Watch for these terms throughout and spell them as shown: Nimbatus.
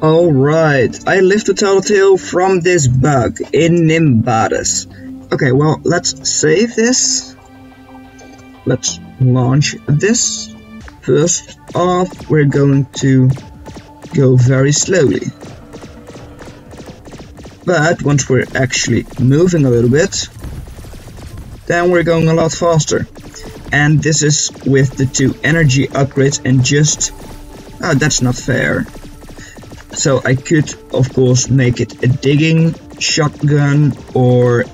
Alright, I lift the Tattletale from this bug in Nimbatus. Okay, well, let's save this. Let's launch this. First off, we're going to go very slowly. But once we're actually moving a little bit, then we're going a lot faster. And this is with the two energy upgrades and just... Oh, that's not fair. So I could, of course, make it a digging shotgun or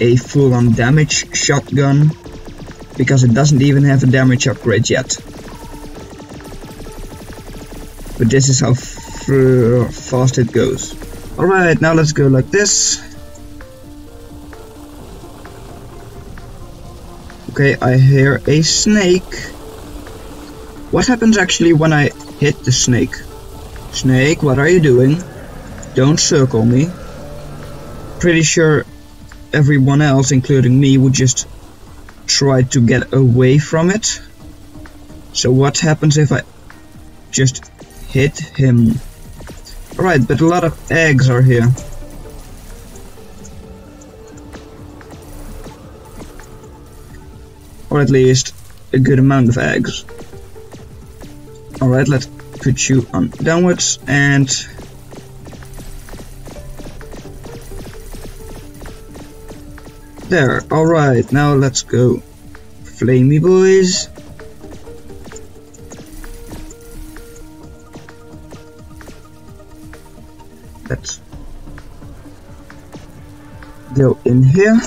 a full-on damage shotgun, because it doesn't even have a damage upgrade yet. But this is how fast it goes. Alright, now let's go like this. Okay, I hear a snake. What happens actually when I hit the snake? Snake, what are you doing? Don't circle me. Pretty sure everyone else, including me, would just try to get away from it. So what happens if I just hit him? Alright, but a lot of eggs are here. Or at least a good amount of eggs. Alright, let's put you on downwards and there. Alright, now let's go flamey boys. Let's go in here.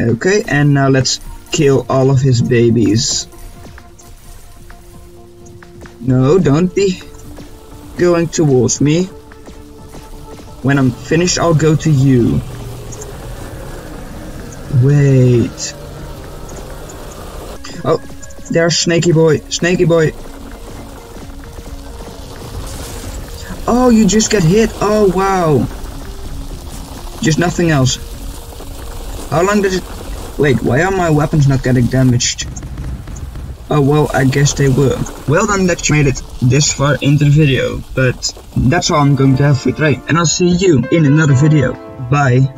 Okay, and now let's kill all of his babies. No, don't be going towards me. When I'm finished, I'll go to you. Wait. Oh, there's Snaky Boy. Snaky Boy. Oh, you just get hit. Oh, wow. Just nothing else. How long did it... Wait, why are my weapons not getting damaged? Oh well, I guess they were. Well done that you made it this far into the video, but that's all I'm going to have for today. And I'll see you in another video. Bye.